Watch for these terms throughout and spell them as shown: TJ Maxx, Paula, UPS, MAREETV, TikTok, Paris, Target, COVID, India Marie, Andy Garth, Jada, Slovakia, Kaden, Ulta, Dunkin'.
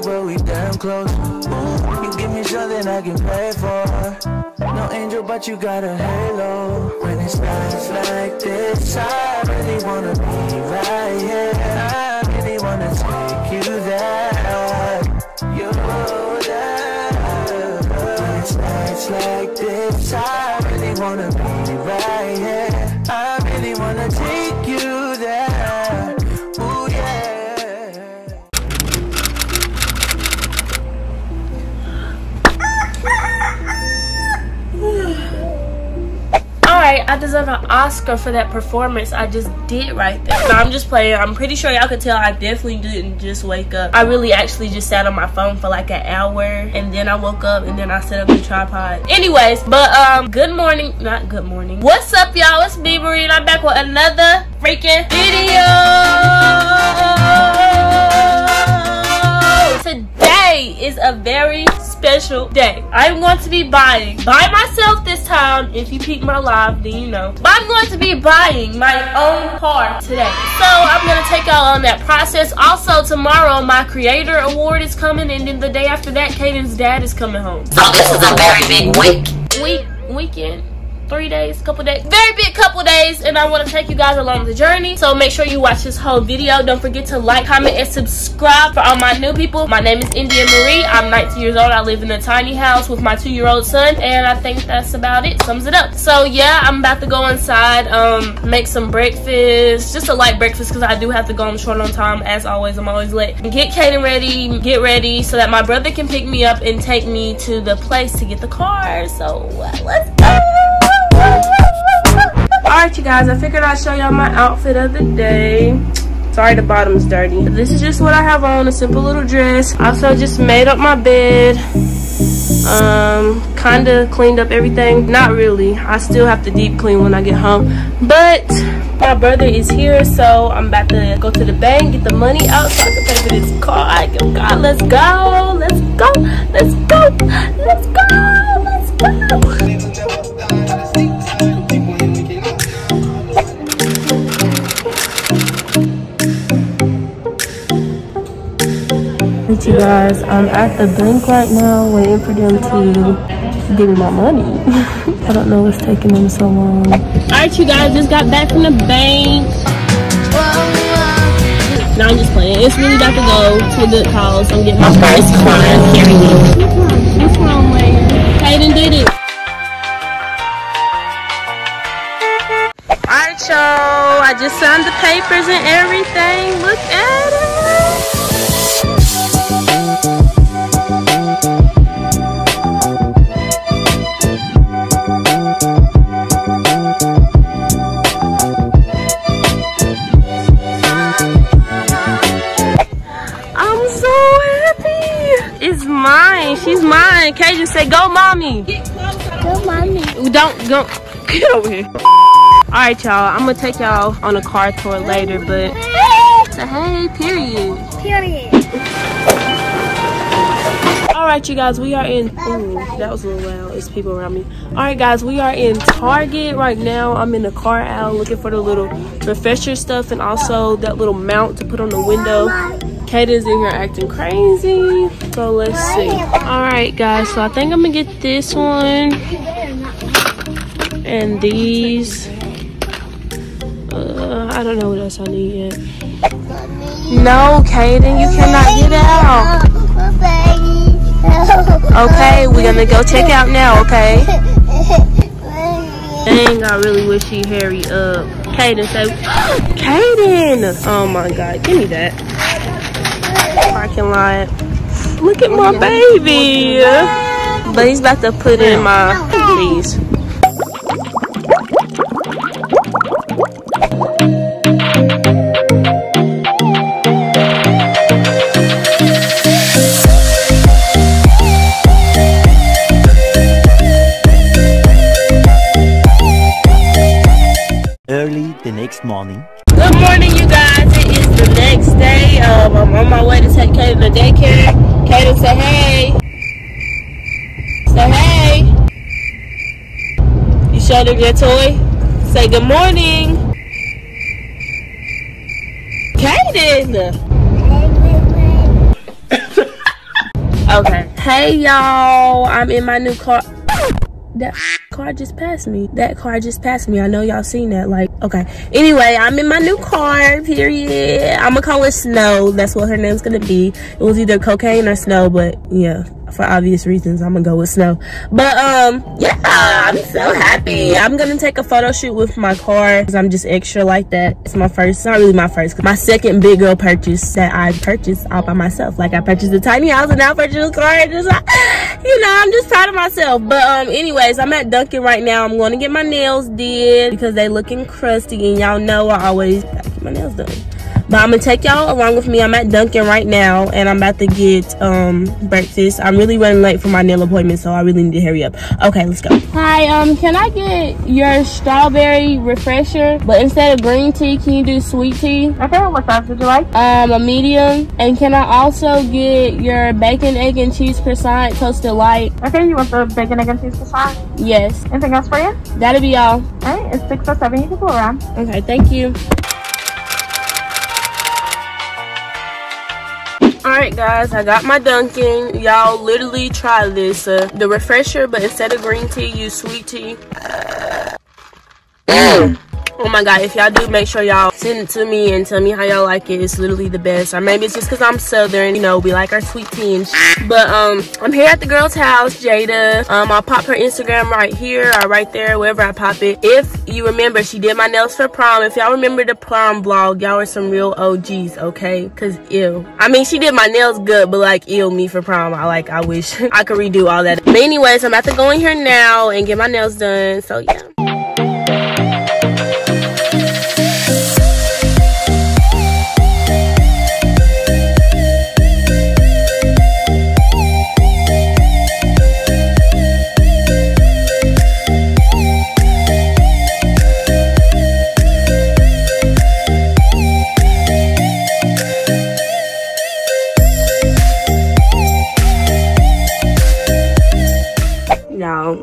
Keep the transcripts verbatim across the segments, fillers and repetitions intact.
back, but we damn close. Ooh, you give me something I can pay for. No angel, but you got a halo. When it's nights like this, I really wanna be right here. I really wanna take you there. You there. When it's nights like this, I really wanna be right here. I really wanna take you there. Ooh, I deserve an Oscar for that performance I just did right there. No, I'm just playing. I'm pretty sure y'all could tell I definitely didn't just wake up. I really actually just sat on my phone for like an hour, and then I woke up, and then I set up the tripod. Anyways, but um, good morning. Not good morning. What's up, y'all? It's me, Marie, and I'm back with another freaking video. Today is a very special day. I'm going to be buying by myself this time. If you peek my live, then you know. But I'm going to be buying my own car today. So I'm going to take y'all on that process. Also, tomorrow my creator award is coming, and then the day after that, Kaden's dad is coming home. So this is a very big week. Week weekend. Three days, couple days, very big couple days, and I want to take you guys along the journey. So make sure you watch this whole video. Don't forget to like, comment, and subscribe. For all my new people, my name is India Marie. I'm nineteen years old. I live in a tiny house with my two-year-old son, and I think that's about it. Sums it up. So yeah, I'm about to go inside, um, make some breakfast, just a light breakfast because I do have to go on short on time. As always, I'm always late. Get Kaden ready, get ready, so that my brother can pick me up and take me to the place to get the car. So uh, let's go. Alright you guys, I figured I'd show y'all my outfit of the day. Sorry the bottom's dirty. This is just what I have on, a simple little dress. Also just made up my bed. Um, kinda cleaned up everything. Not really. I still have to deep clean when I get home. But my brother is here, so I'm about to go to the bank, get the money out so I can pay for this car. I go, God, let's go, let's go, let's go, let's go, let's go. You guys, I'm at the bank right now waiting for them to give me my money. I don't know what's taking them so long. Alright you guys, just got back from the bank. No, I'm just playing. It's really about to go to a good cause. So I'm getting my first car. Carry me. What's wrong with you? Kaden did it. Alright y'all, I just signed the papers and everything. Look at it. She's mine. Kaden said, "Go, mommy." Get close, go, mommy. Don't go. Get over here. All right, y'all. I'm gonna take y'all on a car tour later, but say hey, period. Period. All right, you guys. We are in. Ooh, that was a little loud. It's people around me. All right, guys. We are in Target right now. I'm in the car aisle looking for the little refresher stuff and also that little mount to put on the window. Kaden's in here acting crazy, so let's see. All right guys, so I think I'm gonna get this one and these. uh, I don't know what else I need yet. No Kaden, you cannot get out. Okay, we're gonna go check out now. Okay. Dang, I really wish he hurry up. Kaden say, Kaden, oh my god, give me that. Parking lot. Look at my baby. But he's about to put in my knees. Early the next morning. Good morning, you guys. It is the next day. Um, I'm on my way to take Kaden to daycare. Kaden said, hey. Say hey. You showed him your toy? Say good morning. Kaden. Okay. Hey y'all, I'm in my new car. That car just passed me. That car just passed me. I know y'all seen that. Like, okay. Anyway, I'm in my new car, period. I'm gonna call it Snow. That's what her name's gonna be. It was either Cocaine or Snow, but yeah, for obvious reasons, I'm gonna go with Snow. But, um, yeah, I'm so happy. I'm gonna take a photo shoot with my car because I'm just extra like that. It's my first, it's not really my first, my second big girl purchase that I purchased all by myself. Like, I purchased a tiny house and now I purchased a car. And just, you know, I'm just proud of myself. But, um, anyways, I'm at Dunkin' right now. I'm gonna get my nails did because they looking crusty, and y'all know I always gotta get my nails done. But I'm gonna take y'all along with me. I'm at Dunkin' right now, and I'm about to get um, breakfast. I'm really running late for my nail appointment, so I really need to hurry up. Okay, let's go. Hi, um, can I get your strawberry refresher? But instead of green tea, can you do sweet tea? Okay, what size would you like? Um, a medium. And can I also get your bacon, egg, and cheese croissant toasted light? Okay, you want the bacon, egg, and cheese croissant? Yes. Anything else for you? That'll be all. All right, it's six or seven. You can go around. Okay, thank you. Alright guys, I got my Dunkin'. Y'all literally try this. Uh, the refresher, but instead of green tea, use sweet tea. Uh, oh my god, if y'all do, make sure y'all send it to me and tell me how y'all like it. It's literally the best. Or maybe it's just because I'm Southern, you know, we like our sweet tea and shit. But um, I'm here at the girl's house, Jada. Um, I'll pop her Instagram right here or right there, wherever I pop it. If you remember, she did my nails for prom. If y'all remember the prom vlog, y'all are some real O Gs, okay? Because, ew. I mean, she did my nails good, but, like, ew, me for prom. I, like, I wish I could redo all that. But anyways, I'm about to go in here now and get my nails done. So, yeah.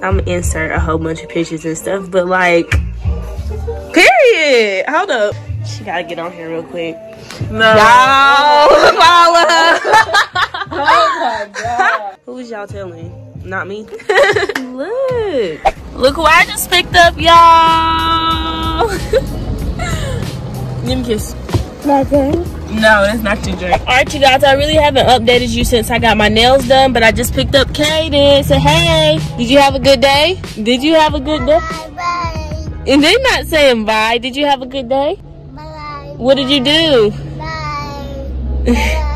I'm gonna insert a whole bunch of pictures and stuff, but like, period. Hold up. She gotta get on here real quick. No. No, Paula. Oh my god. Who was y'all telling? Not me. Look. Look who I just picked up, y'all. Give me a kiss. Nothing. No, it's not too drink. Alright, you guys, I really haven't updated you since I got my nails done, but I just picked up Kaden. So, hey, did you have a good day? Did you have a good day? Bye, bye. And they're not saying bye. Did you have a good day? Bye. What did you do? Bye. Bye.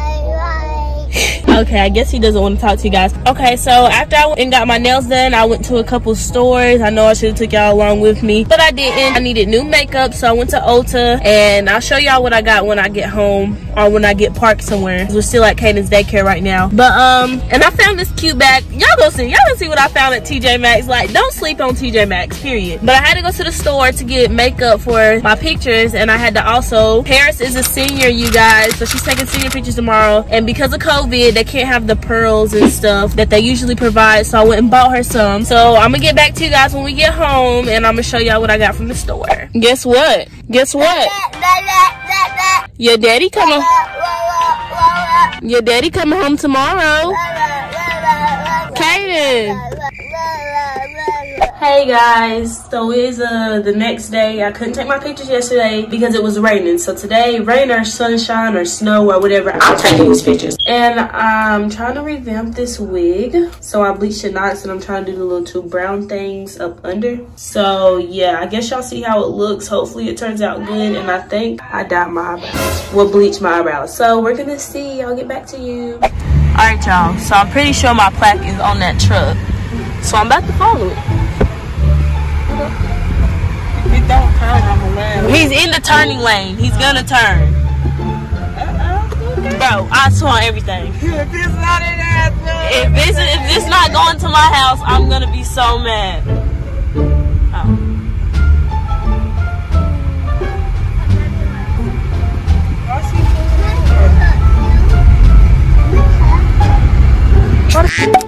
Okay, I guess he doesn't want to talk to you guys. Okay, so after I went and got my nails done, I went to a couple stores. I know I should have took y'all along with me, but I didn't. I needed new makeup, so I went to Ulta, and I'll show y'all what I got when I get home or when I get parked somewhere. We're still at Kaden's daycare right now. But, um, and I found this cute bag. Y'all go see. Y'all go see what I found at T J Maxx. Like, don't sleep on T J Maxx, period. But I had to go to the store to get makeup for my pictures, and I had to also. Paris is a senior, you guys, so she's taking senior pictures tomorrow, and because of COVID, they can't have the pearls and stuff that they usually provide, so I went and bought her some. So I'm gonna get back to you guys when we get home, and I'm gonna show y'all what I got from the store. Guess what? Guess what? Your daddy coming. Your daddy coming home tomorrow. Kaden. Hey guys, so it's uh, the next day. I couldn't take my pictures yesterday because it was raining. So today, rain or sunshine or snow or whatever, I'm taking these pictures. And I'm trying to revamp this wig. So I bleached the knots, and I'm trying to do the little two brown things up under. So yeah, I guess y'all see how it looks. Hopefully it turns out good. And I think I dyed my eyebrows. Well, bleached my eyebrows. So we're gonna see. I'll get back to you. All right, y'all. So I'm pretty sure my plaque is on that truck. So I'm about to follow it. Don't turn on the lane. He's in the turning lane. He's gonna turn. Bro, I swear on everything. If it's not in that, if this if it's not going to my house, I'm gonna be so mad. Oh. What the f-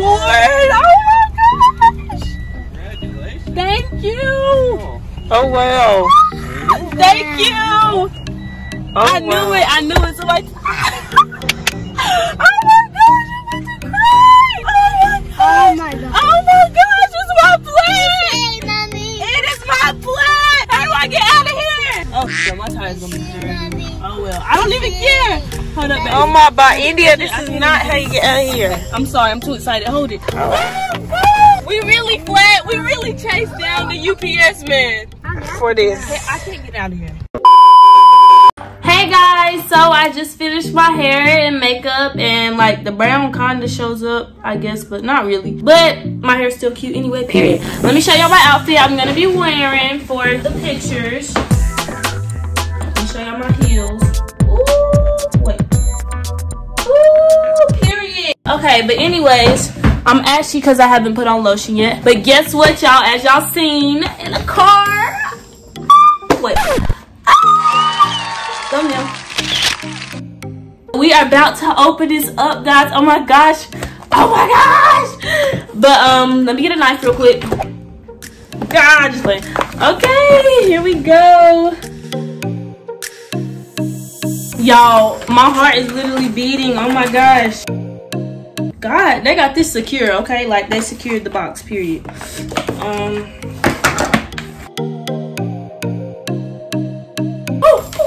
Oh my gosh! Congratulations! Thank you! Oh wow! Thank you. Oh, I wow. knew it. I knew it. So like, oh my gosh, I'm about to cry. Oh my gosh. Oh my gosh. Oh my gosh, it's my plate. Hey, mommy. It is my plate. How do I get out of here? Oh, so my tire's gonna be dirty. Oh well, I don't even care. Hold up, baby. Oh my God, India, this is not how you get out of here. I'm sorry, I'm too excited. Hold it. Oh. We really fled. We really chased down the U P S man. For this. I can't get out of here. Hey guys, so I just finished my hair and makeup, and like the brown kind of shows up, I guess, but not really. But my hair's still cute anyway, period. Let me show y'all my outfit I'm gonna be wearing for the pictures. Let me show y'all my heels. Ooh, wait. Ooh, period. Okay, but anyways, I'm ashy because I haven't put on lotion yet. But guess what, y'all? As y'all seen in the car. Wait. Ah! Thumbnail. We are about to open this up, guys. Oh my gosh. Oh my gosh. But um let me get a knife real quick. God, just like okay, here we go. Y'all, my heart is literally beating. Oh my gosh. God, they got this secure, okay? Like they secured the box, period. Um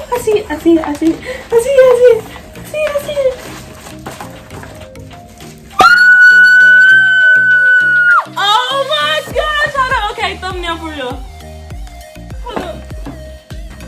I see it, I see it, I see it, I see it, I see it, I see it, I see it. Oh my gosh, hold up, okay, thumbnail for real. Hold up.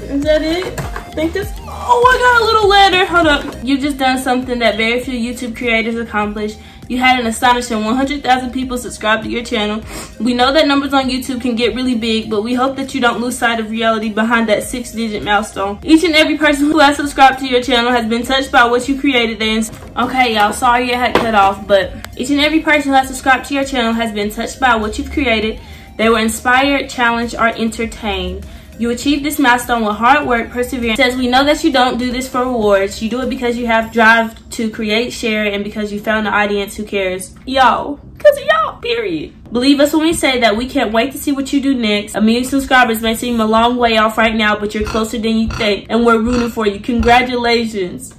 Is that it? I think this, oh I got a little letter, hold up. You've just done something that very few YouTube creators accomplish. You had an astonishing one hundred thousand people subscribe to your channel. We know that numbers on YouTube can get really big, but we hope that you don't lose sight of reality behind that six-digit milestone. Each and every person who has subscribed to your channel has been touched by what you created and... Okay, y'all, sorry it had cut off, but... Each and every person who has subscribed to your channel has been touched by what you've created. They were inspired, challenged, or entertained. You achieved this milestone with hard work, perseverance. It says, we know that you don't do this for rewards. You do it because you have drive to create, share, and because you found an audience who cares. Y'all. Because of y'all, period. Believe us when we say that we can't wait to see what you do next. A million subscribers may seem a long way off right now, but you're closer than you think. And we're rooting for you. Congratulations.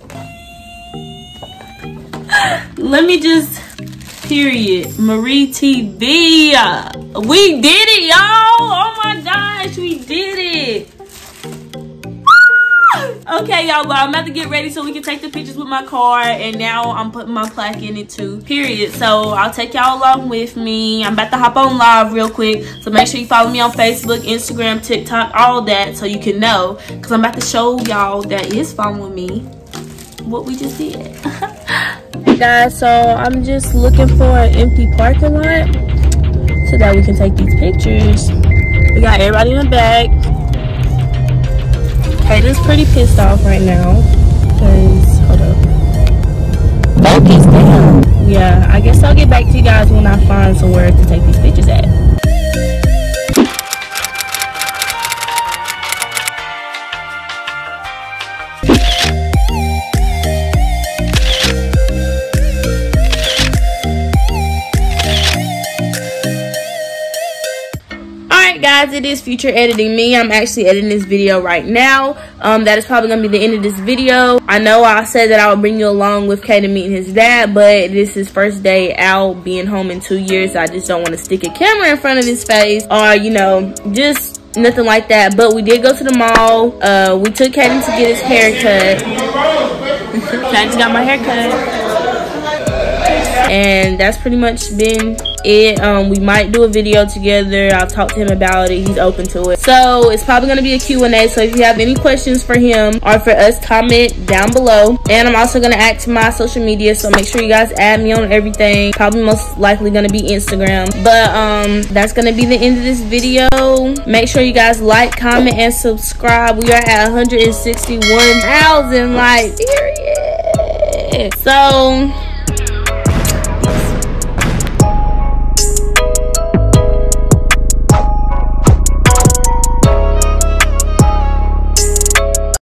Let me just... Period. MAREETV. We did it, y'all. Oh my gosh, we did it. Okay, y'all, I'm about to get ready so we can take the pictures with my car, and now I'm putting my plaque in it too, period. So I'll take y'all along with me. I'm about to hop on live real quick, so make sure you follow me on Facebook, Instagram, TikTok, all that, so you can know, because I'm about to show y'all that is following me what we just did. Hey guys, so I'm just looking for an empty parking lot so that we can take these pictures. We got everybody in the back. Kaden's pretty pissed off right now because, hold up. Focus down. Yeah, I guess I'll get back to you guys when I find somewhere to take these pictures at. It is future editing me. I'm actually editing this video right now. Um, that is probably gonna be the end of this video. I know I said that I would bring you along with Kaden meeting his dad, but this is his first day out being home in two years. So I just don't want to stick a camera in front of his face or, you know, just nothing like that. But we did go to the mall. Uh, we took Kaden to get his hair cut. I just got my hair cut, and that's pretty much been it. Um we might do a video together. I'll talk to him about it. He's open to it, so it's probably going to be a Q and A. So if you have any questions for him or for us, comment down below. And I'm also going to add to my social media, so make sure you guys add me on everything. Probably most likely going to be Instagram, but um that's going to be the end of this video. Make sure you guys like, comment, and subscribe. We are at one hundred sixty-one thousand likes, period. So